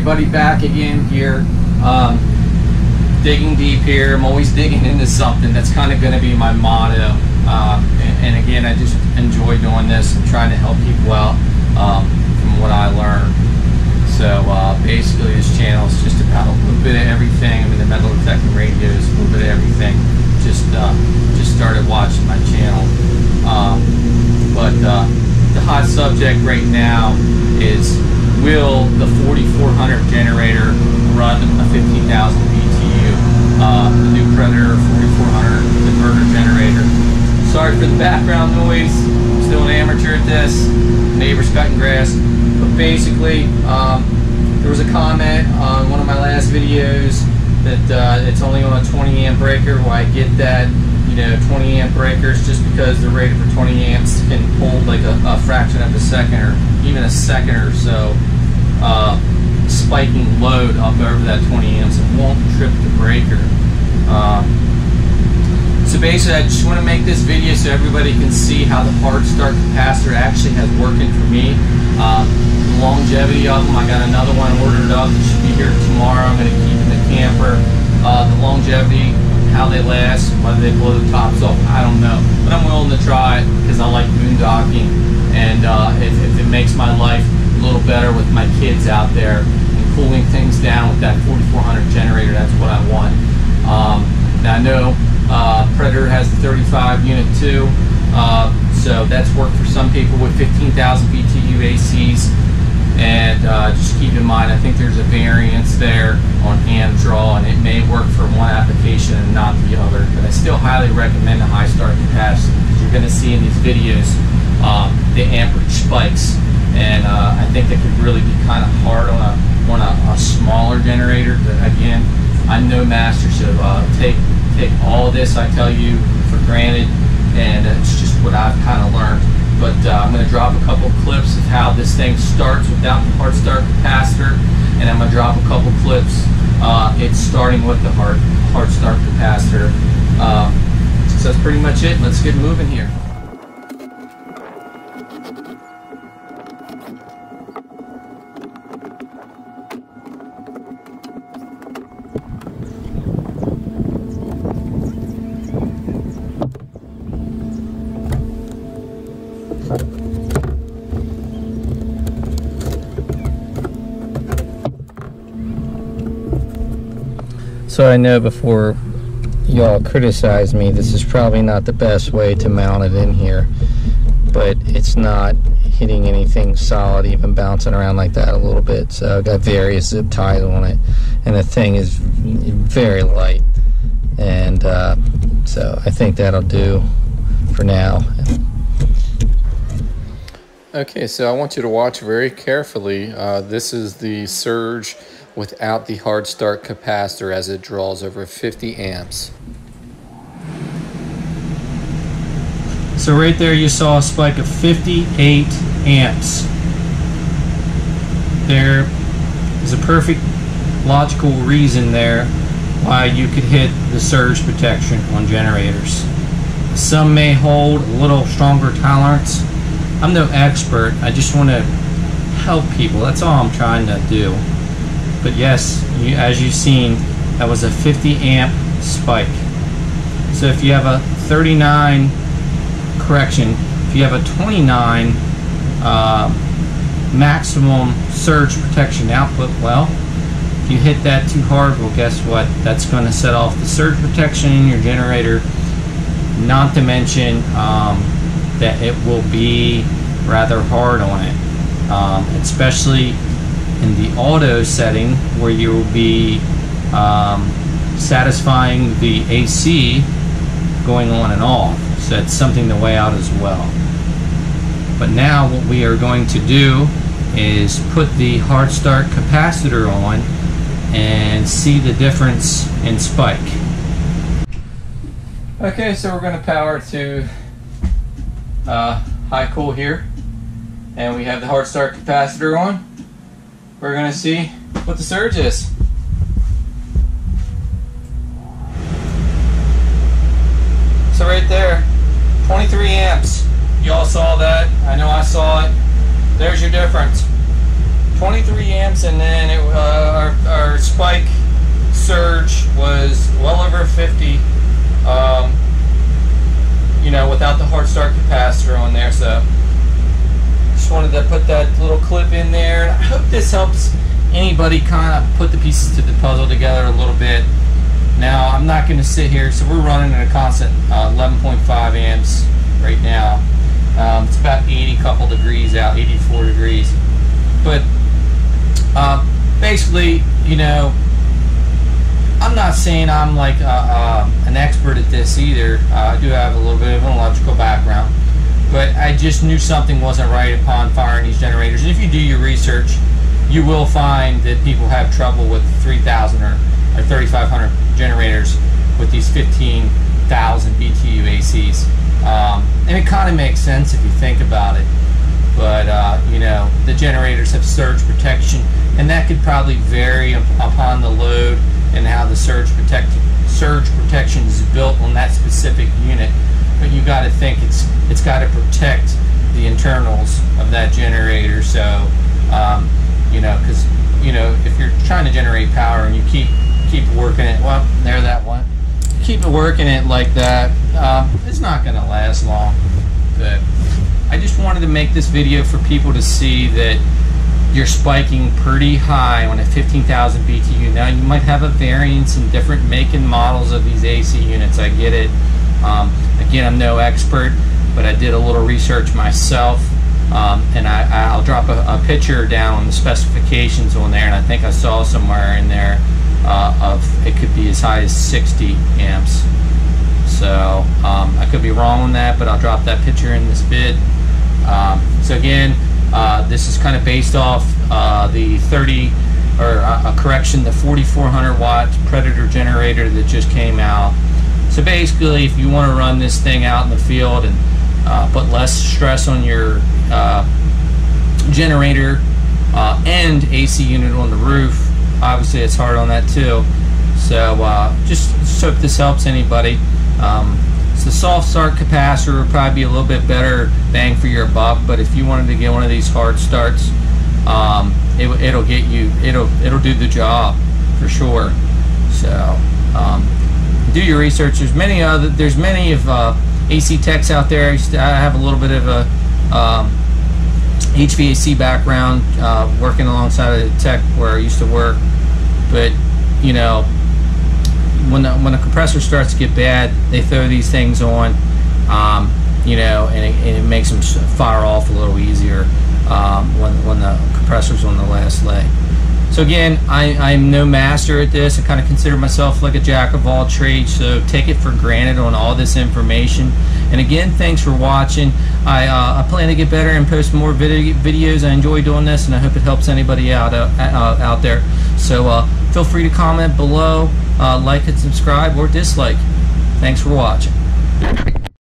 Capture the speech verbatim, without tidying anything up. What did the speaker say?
everybody back again here. Um, digging deep here. I'm always digging into something. That's kind of going to be my motto. Uh, and, and again, I just enjoy doing this and trying to help people out um, from what I learned. So uh, basically, this channel is just about a little bit of everything. I mean, the metal detecting radio is a little bit of everything. Just uh, just started watching my channel, um, but uh, the hot subject right now is: will the forty-four hundred generator run a fifteen thousand B T U? Uh, the new Predator forty-four hundred inverter generator. Sorry for the background noise. I'm still an amateur at this. Neighbors cutting grass. But basically, um, there was a comment on one of my last videos that uh, it's only on a twenty amp breaker. Well, I get that. You know, twenty amp breakers, just because they're rated for twenty amps, can hold like a, a fraction of a second or even a second or so uh, spiking load up over that twenty amps. It won't trip the breaker. Uh, so basically, I just want to make this video so everybody can see how the hard start capacitor actually has working for me. Uh, the longevity of them, I got another one ordered up that should be here tomorrow. I'm going to keep in the camper. Uh, the longevity, how they last, whether they blow the tops off, I don't know. But I'm willing to try it because I like boondocking, and uh, if, if it makes my life a little better with my kids out there and cooling things down with that forty-four hundred generator, that's what I want. Um, now I know uh, Predator has the thirty-five unit too, uh, so that's worked for some people with fifteen thousand B T U A Cs. And uh, just keep in mind, I think there's a variance there on hand draw, and it may work for one application and not the other. But I still highly recommend the high start capacitor, because you're going to see in these videos um, the amperage spikes, and uh, I think that could really be kind of hard on a on a, a smaller generator. But again, I'm no master, so uh, take take all this I tell you for granted, and it's just what I've kind of learned. But uh, I'm going to drop a couple clips of how this thing starts without the hard start capacitor, and I'm going to drop a couple clips. Uh, it's starting with the hard hard start capacitor. Uh, so that's pretty much it. Let's get moving here. So I know before y'all criticize me, this is probably not the best way to mount it in here, but it's not hitting anything solid, even bouncing around like that a little bit. So I've got various zip ties on it, and the thing is very light, and uh, so I think that'll do for now. Okay, so I want you to watch very carefully. Uh, this is the surge without the hard start capacitor as it draws over fifty amps. So right there you saw a spike of fifty-eight amps. There is a perfect logical reason there why you could hit the surge protection on generators. Some may hold a little stronger tolerance. I'm no expert, I just want to help people, that's all I'm trying to do. But yes, you, as you've seen, that was a fifty amp spike. So if you have a thirty-nine, correction, if you have a twenty-nine uh, maximum surge protection output, well, if you hit that too hard, well, guess what? That's going to set off the surge protection in your generator, not to mention um, that it will be rather hard on it, um, especially in the auto setting where you will be um, satisfying the A C going on and off. So that's something to weigh out as well. But now what we are going to do is put the hard start capacitor on and see the difference in spike. Okay, so we're going to power to uh, high cool here, and we have the hard start capacitor on. We're going to see what the surge is. So right there, twenty-three amps. Y'all saw that. I know I saw it. There's your difference. twenty-three amps, and then it, uh, our, our spike surge was well over fifty, um, you know, without the hard start capacitor on there. So just wanted to put that little clip in there. I hope this helps anybody kind of put the pieces to the puzzle together a little bit. Now, I'm not going to sit here, so we're running at a constant uh, eleven point five amps right now. Um, it's about eighty couple degrees out, eighty-four degrees. But uh, basically, you know, I'm not saying I'm like uh, uh, an expert at this either. Uh, I do have a little bit of an electrical background, but I just knew something wasn't right upon firing these generators. And if you do your research, you will find that people have trouble with three thousand or, or thirty-five hundred generators with these fifteen thousand B T U A Cs. Um, and it kind of makes sense if you think about it. But, uh, you know, the generators have surge protection, and that could probably vary up upon the load and how the surge, protect surge protection is built on that specific unit. But you got to think it's it's got to protect the internals of that generator. So, um, you know, because, you know, if you're trying to generate power and you keep, keep working it, well, there that one. Keep it working it like that, uh, it's not going to last long. But I just wanted to make this video for people to see that you're spiking pretty high on a fifteen thousand B T U. Now, you might have a variance in different make and models of these A C units. I get it. Um, again, I'm no expert, but I did a little research myself, um, and I, I'll drop a, a picture down on the specifications on there, and I think I saw somewhere in there uh, of it could be as high as sixty amps. So um, I could be wrong on that, but I'll drop that picture in this vid. Um, so again, uh, this is kind of based off uh, the thirty, or uh, a correction, the forty-four hundred watt Predator generator that just came out. So basically, if you want to run this thing out in the field and uh, put less stress on your uh, generator uh, and A C unit on the roof, obviously it's hard on that too. So uh, just hope this helps anybody. Um, so the soft start capacitor would probably be a little bit better bang for your buck, but if you wanted to get one of these hard starts, um, it, it'll get you. It'll it'll do the job for sure. So um, do your research. There's many other. There's many of uh, A C techs out there. I have a little bit of a um, H V A C background, uh, working alongside of the tech where I used to work, but you know. When the, when the compressor starts to get bad, they throw these things on, um, you know, and it, and it makes them fire off a little easier um, when, when the compressor's on the last leg. So again, I, I'm no master at this. I kind of consider myself like a jack of all trades, so take it for granted on all this information. And again, thanks for watching. I, uh, I plan to get better and post more video, videos. I enjoy doing this, and I hope it helps anybody out, uh, uh, out there. So uh, feel free to comment below. Uh, like and subscribe or dislike. Thanks for watching.